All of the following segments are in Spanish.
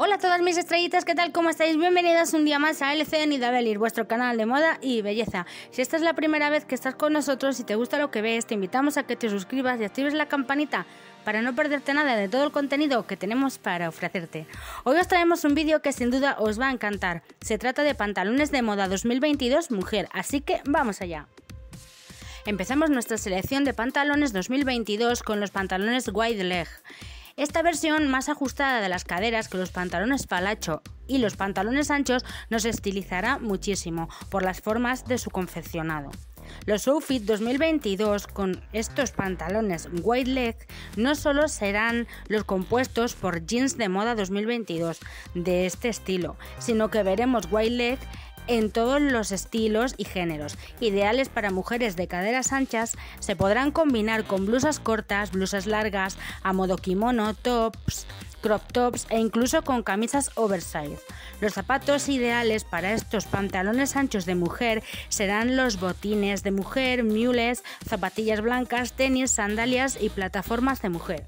Hola a todas mis estrellitas, ¿qué tal? ¿Cómo estáis? Bienvenidas un día más a LCNidavellir, vuestro canal de moda y belleza. Si esta es la primera vez que estás con nosotros y te gusta lo que ves, te invitamos a que te suscribas y actives la campanita para no perderte nada de todo el contenido que tenemos para ofrecerte. Hoy os traemos un vídeo que sin duda os va a encantar. Se trata de pantalones de moda 2022 mujer, así que vamos allá. Empezamos nuestra selección de pantalones 2022 con los pantalones wide leg. Esta versión más ajustada de las caderas que los pantalones falacho y los pantalones anchos nos estilizará muchísimo por las formas de su confeccionado. Los outfits 2022 con estos pantalones wide leg no solo serán los compuestos por jeans de moda 2022 de este estilo, sino que veremos wide leg en todos los estilos y géneros, ideales para mujeres de caderas anchas. Se podrán combinar con blusas cortas, blusas largas, a modo kimono, tops, crop tops e incluso con camisas oversize. Los zapatos ideales para estos pantalones anchos de mujer serán los botines de mujer, mules, zapatillas blancas, tenis, sandalias y plataformas de mujer.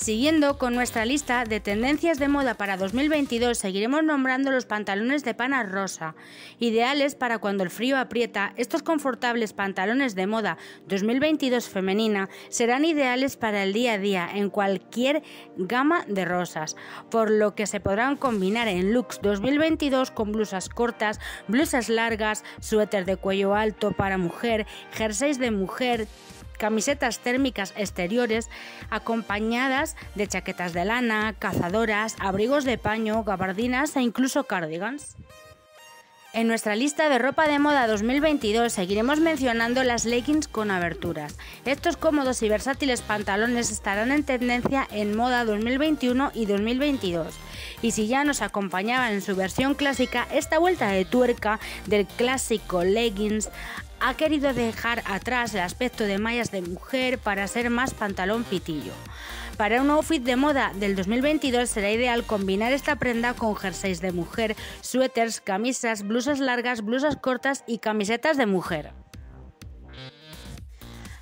Siguiendo con nuestra lista de tendencias de moda para 2022, seguiremos nombrando los pantalones de pana rosa. Ideales para cuando el frío aprieta, estos confortables pantalones de moda 2022 femenina serán ideales para el día a día en cualquier gama de rosas, por lo que se podrán combinar en looks 2022 con blusas cortas, blusas largas, suéter de cuello alto para mujer, jerseys de mujer, camisetas térmicas exteriores acompañadas de chaquetas de lana, cazadoras, abrigos de paño, gabardinas e incluso cardigans. En nuestra lista de ropa de moda 2022 seguiremos mencionando las leggings con aberturas. Estos cómodos y versátiles pantalones estarán en tendencia en moda 2021 y 2022. Y si ya nos acompañaban en su versión clásica, esta vuelta de tuerca del clásico leggings ha querido dejar atrás el aspecto de mallas de mujer para ser más pantalón pitillo. Para un outfit de moda del 2022 será ideal combinar esta prenda con jerseys de mujer, suéteres, camisas, blusas largas, blusas cortas y camisetas de mujer.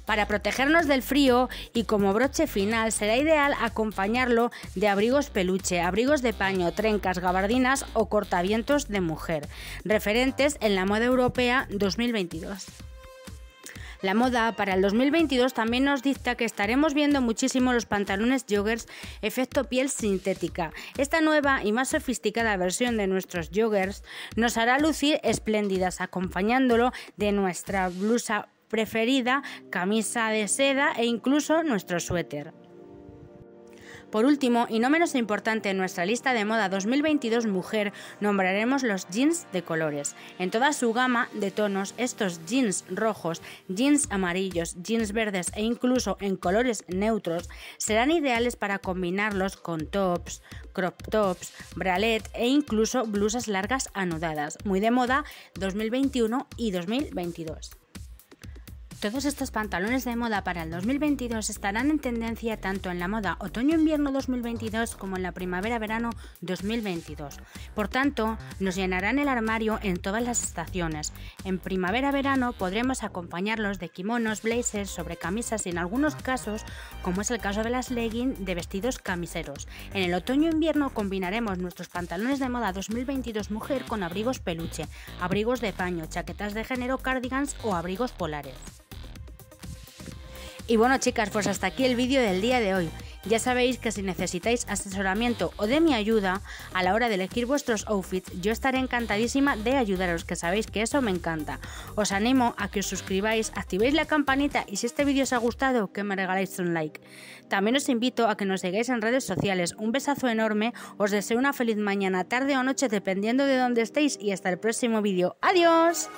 Para protegernos del frío y como broche final será ideal acompañarlo de abrigos peluche, abrigos de paño, trencas, gabardinas o cortavientos de mujer, referentes en la moda europea 2022. La moda para el 2022 también nos dicta que estaremos viendo muchísimo los pantalones joggers efecto piel sintética. Esta nueva y más sofisticada versión de nuestros joggers nos hará lucir espléndidas, acompañándolo de nuestra blusa preferida, camisa de seda e incluso nuestro suéter. Por último, y no menos importante, en nuestra lista de moda 2022 mujer nombraremos los jeans de colores. En toda su gama de tonos, estos jeans rojos, jeans amarillos, jeans verdes e incluso en colores neutros serán ideales para combinarlos con tops, crop tops, bralette e incluso blusas largas anudadas, muy de moda 2021 y 2022. Todos estos pantalones de moda para el 2022 estarán en tendencia tanto en la moda otoño-invierno 2022 como en la primavera-verano 2022. Por tanto, nos llenarán el armario en todas las estaciones. En primavera-verano podremos acompañarlos de kimonos, blazers, sobrecamisas y en algunos casos, como es el caso de las leggings, de vestidos camiseros. En el otoño-invierno combinaremos nuestros pantalones de moda 2022 mujer con abrigos peluche, abrigos de paño, chaquetas de género, cardigans o abrigos polares. Y bueno chicas, pues hasta aquí el vídeo del día de hoy. Ya sabéis que si necesitáis asesoramiento o de mi ayuda a la hora de elegir vuestros outfits, yo estaré encantadísima de ayudaros, que sabéis que eso me encanta. Os animo a que os suscribáis, activéis la campanita y si este vídeo os ha gustado, que me regaléis un like. También os invito a que nos sigáis en redes sociales. Un besazo enorme, os deseo una feliz mañana, tarde o noche, dependiendo de dónde estéis y hasta el próximo vídeo. ¡Adiós!